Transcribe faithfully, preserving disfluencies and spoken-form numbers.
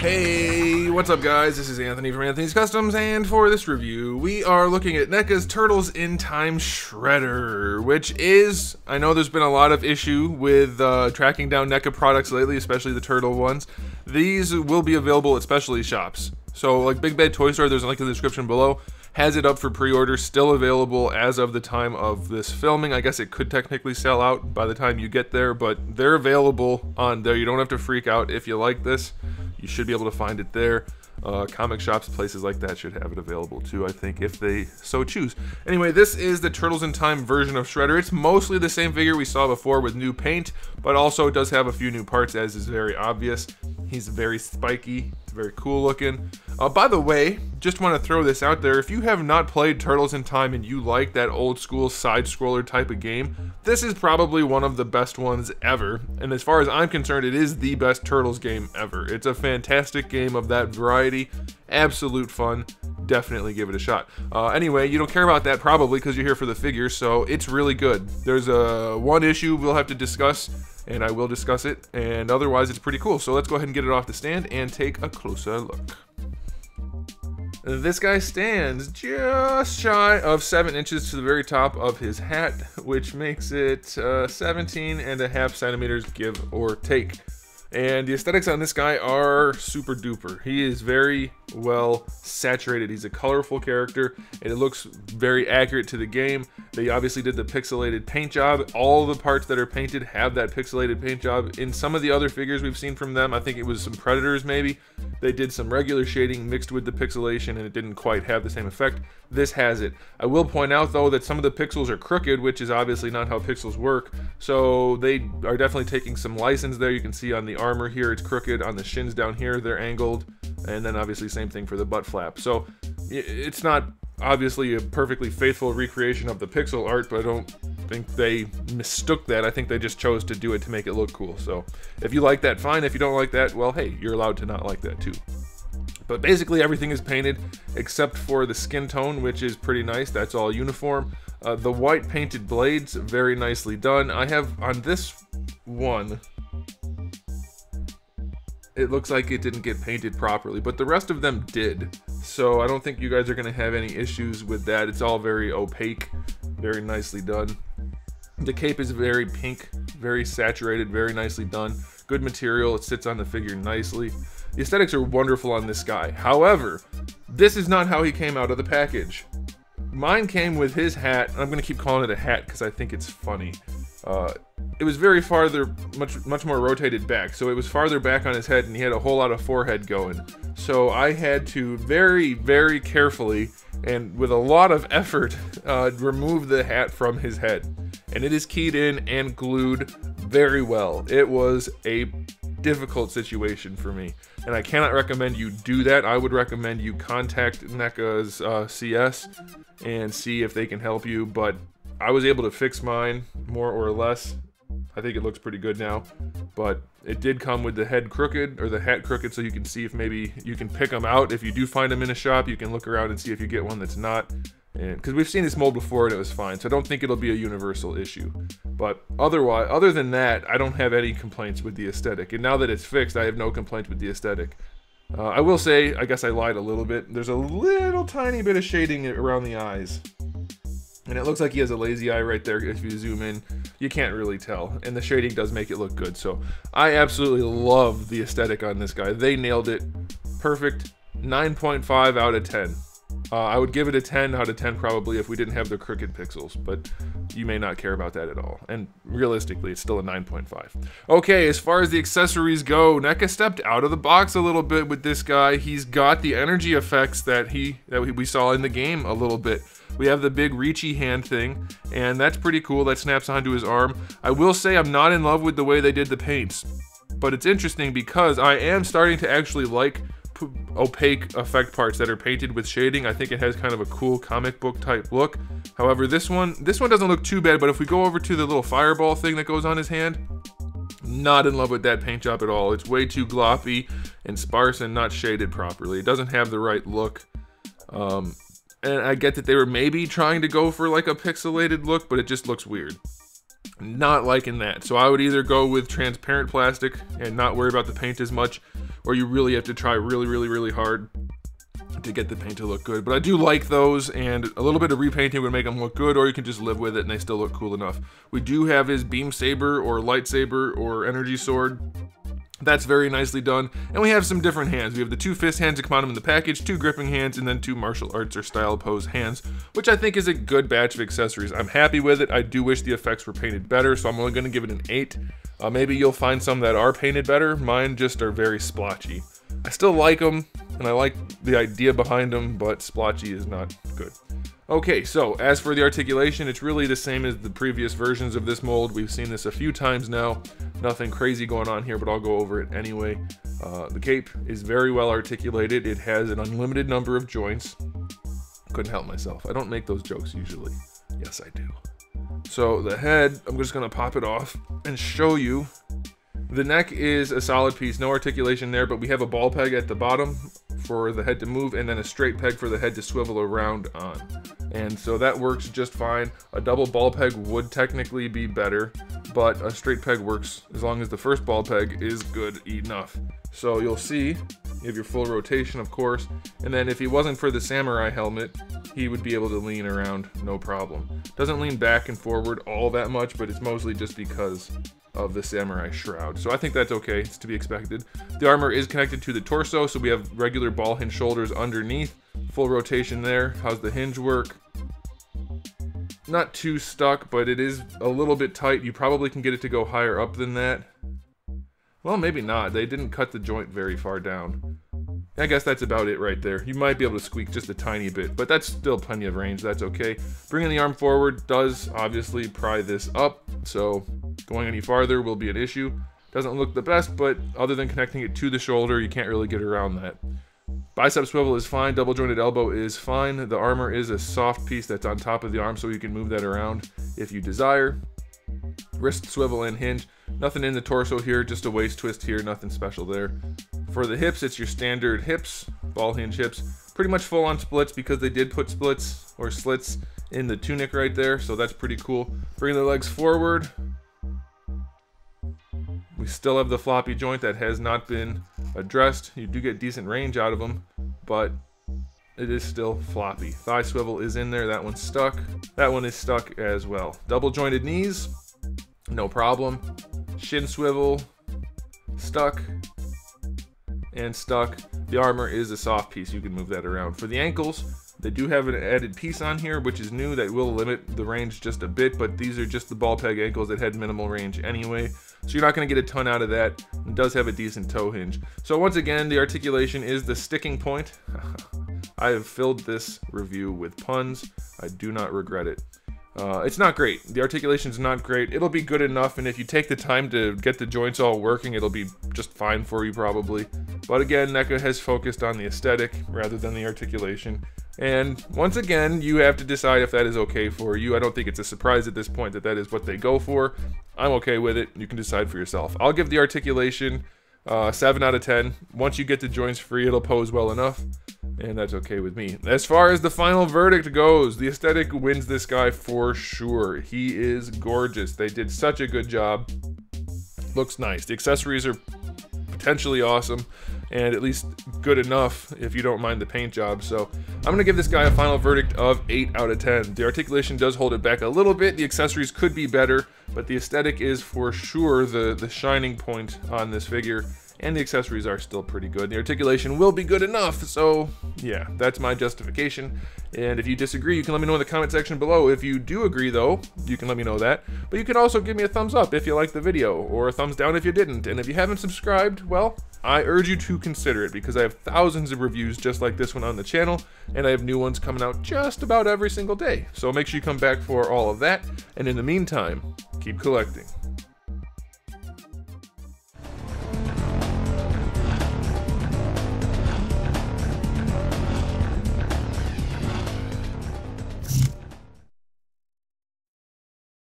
Hey, what's up guys? This is Anthony from Anthony's Customs, and for this review, we are looking at NECA's Turtles in Time Shredder, which is, I know there's been a lot of issue with uh, tracking down NECA products lately, especially the turtle ones. These will be available at specialty shops. So like Big Bad Toy Store, there's a link in the description below, has it up for pre-order, still available as of the time of this filming. I guess it could technically sell out by the time you get there, but they're available on there. You don't have to freak out. If you like this, you should be able to find it there. Uh, comic shops, places like that should have it available too, I think, if they so choose. Anyway, this is the Turtles in Time version of Shredder. It's mostly the same figure we saw before with new paint, but also does have a few new parts, as is very obvious. He's very spiky, very cool looking. Uh, by the way, just want to throw this out there. If you have not played Turtles in Time and you like that old school side-scroller type of game, this is probably one of the best ones ever. And as far as I'm concerned, it is the best Turtles game ever. It's a fantastic game of that variety. Absolute fun. Definitely give it a shot. Uh, anyway, you don't care about that probably because you're here for the figure, so it's really good. There's a one issue we'll have to discuss, and I will discuss it, and otherwise it's pretty cool. So let's go ahead and get it off the stand and take a closer look. This guy stands just shy of seven inches to the very top of his hat, which makes it uh, seventeen and a half centimeters, give or take. And the aesthetics on this guy are super duper. He is very well saturated. He's a colorful character, and it looks very accurate to the game. They obviously did the pixelated paint job. All the parts that are painted have that pixelated paint job. In some of the other figures we've seen from them, I think it was some Predators maybe, they did some regular shading mixed with the pixelation, and it didn't quite have the same effect. This has it. I will point out though that some of the pixels are crooked, which is obviously not how pixels work, so they are definitely taking some license there. You can see on the armor here it's crooked, on the shins down here they're angled, and then obviously same thing for the butt flap. So it's not obviously a perfectly faithful recreation of the pixel art, but I don't think they mistook that. I think they just chose to do it to make it look cool. So if you like that, fine. If you don't like that, well, hey, you're allowed to not like that too. But basically everything is painted except for the skin tone, which is pretty nice. That's all uniform. Uh, the white painted blades, very nicely done. I have on this one, it looks like it didn't get painted properly, but the rest of them did. So I don't think you guys are gonna have any issues with that. It's all very opaque, very nicely done. The cape is very pink, very saturated, very nicely done. Good material, it sits on the figure nicely. The aesthetics are wonderful on this guy. However, this is not how he came out of the package. Mine came with his hat, and I'm gonna keep calling it a hat because I think it's funny. Uh, it was very farther, much much more rotated back, so it was farther back on his head, and he had a whole lot of forehead going. So I had to very, very carefully and with a lot of effort uh, remove the hat from his head, and it is keyed in and glued very well. It was a difficult situation for me, and I cannot recommend you do that. I would recommend you contact NECA's uh, C S and see if they can help you, but I was able to fix mine, more or less. I think it looks pretty good now, but it did come with the head crooked, or the hat crooked, so you can see if maybe you can pick them out. If you do find them in a shop, you can look around and see if you get one that's not. And because we've seen this mold before and it was fine, so I don't think it'll be a universal issue. But otherwise, other than that, I don't have any complaints with the aesthetic. And now that it's fixed, I have no complaints with the aesthetic. Uh, I will say, I guess I lied a little bit. There's a little tiny bit of shading around the eyes. And it looks like he has a lazy eye right there. If you zoom in, you can't really tell. And the shading does make it look good. So I absolutely love the aesthetic on this guy. They nailed it. Perfect. nine point five out of ten. Uh, I would give it a ten out of ten probably if we didn't have the crooked pixels, but you may not care about that at all. And realistically, it's still a nine point five. Okay, as far as the accessories go, NECA stepped out of the box a little bit with this guy. He's got the energy effects that he that we saw in the game a little bit. We have the big reachy hand thing, and that's pretty cool. That snaps onto his arm. I will say I'm not in love with the way they did the paints, but it's interesting because I am starting to actually like opaque effect parts that are painted with shading. I think it has kind of a cool comic book type look. However, this one this one doesn't look too bad, but if we go over to the little fireball thing that goes on his hand, not in love with that paint job at all. It's way too gloppy and sparse and not shaded properly. It doesn't have the right look. Um, and I get that they were maybe trying to go for like a pixelated look, but it just looks weird. Not liking that. So I would either go with transparent plastic and not worry about the paint as much, or you really have to try really, really, really hard to get the paint to look good. But I do like those, and a little bit of repainting would make them look good, or you can just live with it and they still look cool enough. We do have his beam saber or lightsaber or energy sword. That's very nicely done. And we have some different hands. We have the two fist hands that come on them in the package, two gripping hands, and then two martial arts or style pose hands, which I think is a good batch of accessories. I'm happy with it. I do wish the effects were painted better, so I'm only gonna give it an eight. Uh, maybe you'll find some that are painted better. Mine just are very splotchy. I still like them, and I like the idea behind them, but splotchy is not good. Okay, so as for the articulation, it's really the same as the previous versions of this mold. We've seen this a few times now. Nothing crazy going on here, but I'll go over it anyway. Uh, the cape is very well articulated. It has an unlimited number of joints. Couldn't help myself. I don't make those jokes usually. Yes, I do. So the head, I'm just gonna pop it off and show you. The neck is a solid piece, no articulation there, but we have a ball peg at the bottom for the head to move, and then a straight peg for the head to swivel around on. And so that works just fine. A double ball peg would technically be better, but a straight peg works as long as the first ball peg is good enough. So you'll see, you have your full rotation, of course, and then if he wasn't for the samurai helmet, he would be able to lean around, no problem. Doesn't lean back and forward all that much, but it's mostly just because of the samurai shroud. So I think that's okay, it's to be expected. The armor is connected to the torso, so we have regular ball hinge shoulders underneath. Full rotation there. How's the hinge work? Not too stuck, but it is a little bit tight. You probably can get it to go higher up than that. Well, maybe not. They didn't cut the joint very far down. I guess that's about it right there. You might be able to squeak just a tiny bit, but that's still plenty of range. That's okay. Bringing the arm forward does obviously pry this up, so going any farther will be an issue. Doesn't look the best, but other than connecting it to the shoulder, you can't really get around that. Bicep swivel is fine, double jointed elbow is fine. The armor is a soft piece that's on top of the arm, so you can move that around if you desire. Wrist swivel and hinge. Nothing in the torso here, just a waist twist here, nothing special there. For the hips, it's your standard hips, ball hinge hips. Pretty much full on splits because they did put splits or slits in the tunic right there, so that's pretty cool. Bringing the legs forward. We still have the floppy joint that has not been addressed. You do get decent range out of them, but it is still floppy. Thigh swivel is in there, that one's stuck. That one is stuck as well. Double jointed knees, no problem. Shin swivel, stuck, and stuck. The armor is a soft piece, you can move that around. For the ankles, they do have an added piece on here, which is new, that will limit the range just a bit, but these are just the ball peg ankles that had minimal range anyway, so you're not gonna get a ton out of that. It does have a decent toe hinge. So once again, the articulation is the sticking point. I have filled this review with puns. I do not regret it. Uh, it's not great. The articulation's not great. It'll be good enough, and if you take the time to get the joints all working, it'll be just fine for you probably. But again, NECA has focused on the aesthetic rather than the articulation. And once again, you have to decide if that is okay for you. I don't think it's a surprise at this point that that is what they go for. I'm okay with it. You can decide for yourself. I'll give the articulation uh, seven out of ten. Once you get the joints free, it'll pose well enough, and that's okay with me. As far as the final verdict goes, the aesthetic wins this guy for sure. He is gorgeous. They did such a good job. Looks nice. The accessories are potentially awesome, and at least good enough if you don't mind the paint job. So I'm going to give this guy a final verdict of eight out of ten. The articulation does hold it back a little bit. The accessories could be better, but the aesthetic is for sure the, the shining point on this figure, and the accessories are still pretty good. The articulation will be good enough, so yeah, that's my justification. And if you disagree, you can let me know in the comment section below. If you do agree though, you can let me know that, but you can also give me a thumbs up if you liked the video, or a thumbs down if you didn't. And if you haven't subscribed, well, I urge you to consider it, because I have thousands of reviews just like this one on the channel, and I have new ones coming out just about every single day. So make sure you come back for all of that, and in the meantime, keep collecting.